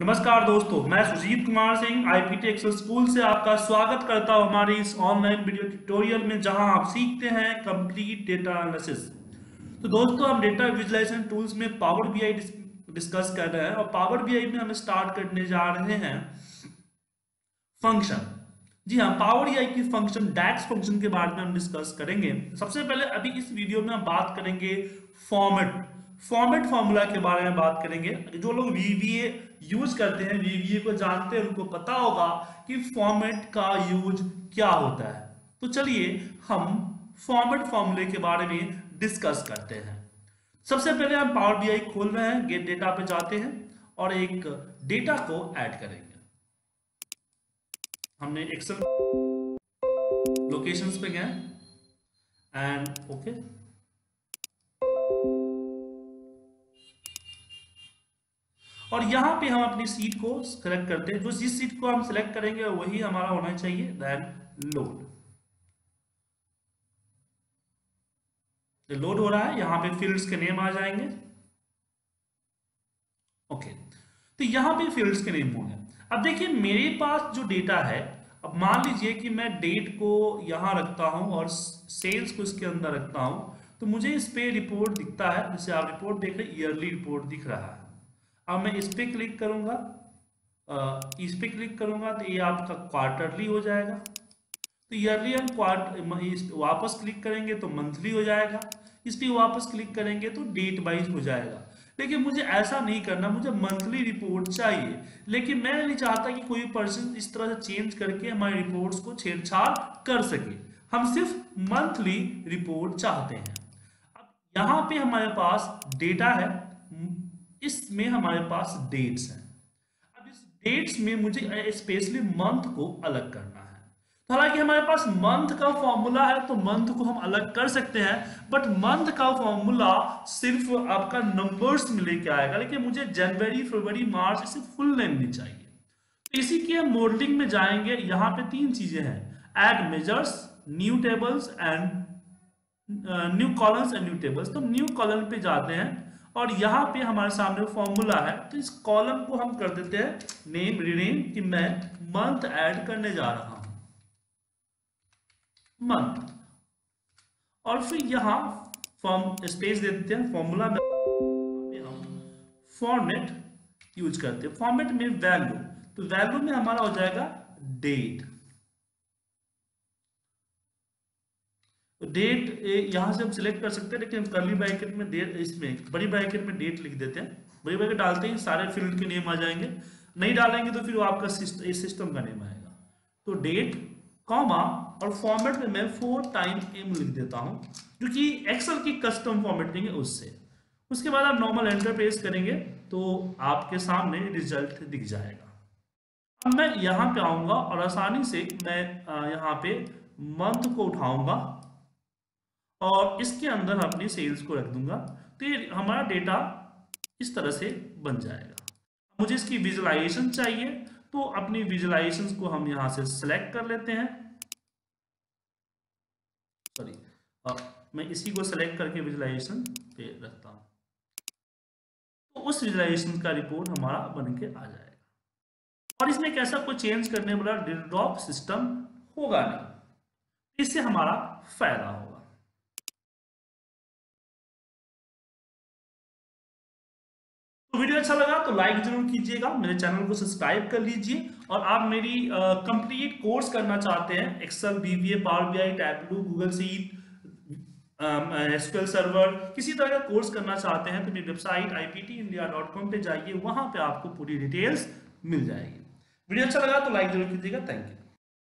नमस्कार दोस्तों, मैं Sujeet Kumar Singh I P T Excel school से आपका स्वागत करता हूं हमारे इस ऑनलाइन वीडियो ट्यूटोरियल में, जहां आप सीखते हैं कंप्लीट डेटा एनालिसिस। तो दोस्तों, हम डेटा विजुलाइजेशन टूल्स में पावर बी आई डिस्कस कर रहे हैं और पावर बी आई में हम स्टार्ट करने जा रहे हैं फंक्शन। जी हाँ, पावर बी आई की फंक्शन डैक्स फंक्शन के बारे में हम डिस्कस करेंगे। सबसे पहले अभी इस वीडियो में हम बात करेंगे फॉर्मेट फॉर्मूला के बारे में बात करेंगे। जो लोग VBA यूज करते हैं, VBA को जानते हैं, उनको पता होगा कि फॉर्मेट का यूज क्या होता है। तो चलिए हम फॉर्मेट फॉर्मूले के बारे में डिस्कस करते हैं। सबसे पहले हम पावर बी आई खोल रहे हैं, गेट डेटा पे जाते हैं और एक डेटा को ऐड करेंगे। हमने एक्सेल लोकेशंस पे गए एंड ओके, और यहां पे हम अपनी सीट को सिलेक्ट करते हैं। जो जिस सीट को हम सिलेक्ट करेंगे वही हमारा होना चाहिए, देन लोड हो रहा है। यहां पे फील्ड्स के नेम आ जाएंगे। ओके, तो यहां पे फील्ड्स के नेम होंगे। अब देखिए मेरे पास जो डेटा है, अब मान लीजिए कि मैं डेट को यहाँ रखता हूँ और सेल्स को इसके अंदर रखता हूँ, तो मुझे इस पे रिपोर्ट दिखता है। जैसे आप रिपोर्ट देख रहे हैं, ईयरली रिपोर्ट दिख रहा है। अब मैं इस पे क्लिक करूँगा, तो ये आपका क्वार्टरली हो जाएगा। तो ईयरली एंड क्वार्टर वापस क्लिक करेंगे तो मंथली हो जाएगा। इस पर वापस क्लिक करेंगे तो डेट वाइज हो जाएगा। लेकिन मुझे ऐसा नहीं करना, मुझे मंथली रिपोर्ट चाहिए। लेकिन मैं नहीं चाहता कि कोई पर्सन इस तरह से चेंज करके हमारी रिपोर्ट्स को छेड़छाड़ कर सके। हम सिर्फ मंथली रिपोर्ट चाहते हैं। अब यहाँ पे हमारे पास डेटा है, इसमें हमारे पास डेट्स हैं। अब इस डेट्स में मुझे स्पेशली मंथ को अलग करना है। तो हालांकि हमारे पास मंथ का फॉर्मूला है तो मंथ को हम अलग कर सकते हैं, बट मंथ का फॉर्मूला सिर्फ आपका नंबर्स में लेके आएगा। लेकिन मुझे जनवरी, फरवरी, मार्च इसे फुल नेम नहीं चाहिए। तो इसी के हम मॉडलिंग में जाएंगे। यहाँ पे तीन चीजें हैं, add measures, new tables and new columns and new tables. तो न्यू कॉलम पे जाते हैं और यहाँ पे हमारे सामने फॉर्मूला है। तो इस कॉलम को हम कर देते हैं नेम, रीनेम, कि मैं मंथ ऐड करने जा रहा हूँ, मंथ। और फिर यहाँ फॉर्म स्पेस देते हैं, फॉर्मूला में हम फॉर्मेट यूज करते हैं। फॉर्मेट में वैल्यू, तो वैल्यू में हमारा हो जाएगा डेट। डेट यहां से हम सिलेक्ट कर सकते हैं, लेकिन कर्ली ब्रैकेट में डेट, इसमें बड़ी ब्रैकेट में डेट लिख देते हैं। बड़ी ब्रैकेट डालते ही सारे फील्ड के नेम आ जाएंगे। नहीं डालेंगे तो फिर वो आपका सिस्टम का नेम आएगा। तो डेट कॉमा, और फॉर्मेट में मैं 4 टाइम m लिख देता हूं, जो कि एक्सेल की कस्टम फॉर्मेट देंगे उससे। उसके बाद आप नॉर्मल एंटर प्रेस करेंगे तो आपके सामने रिजल्ट दिख जाएगा। अब मैं यहां पे आऊंगा और आसानी से मैं यहां पे मंथ को उठाऊंगा और इसके अंदर अपनी सेल्स को रख दूंगा। तो ये हमारा डेटा इस तरह से बन जाएगा। मुझे इसकी विजुअलाइजेशन चाहिए, तो अपनी विजुअलाइजेशन को हम यहां से सिलेक्ट कर लेते हैं। सॉरी, मैं इसी को सिलेक्ट करके विजुअलाइजेशन पे रखता हूँ, तो उस विजुअलाइजेशन का रिपोर्ट हमारा बन के आ जाएगा। और इसमें कैसा कोई चेंज करने वाला ड्रॉप सिस्टम होगा नहीं, इससे हमारा फायदा होगा। तो वीडियो अच्छा लगा तो लाइक जरूर कीजिएगा, मेरे चैनल को सब्सक्राइब कर लीजिए। और आप मेरी कंप्लीट कोर्स करना चाहते हैं, Excel, VBA, Power B I, Tableau, Google sheet, SQL server, किसी तरह का कोर्स करना चाहते हैं तो मेरी वेबसाइट iptindia.com पे जाइए, वहां पे आपको पूरी डिटेल्स मिल जाएगी। वीडियो अच्छा लगा तो लाइक जरूर कीजिएगा। Thank you.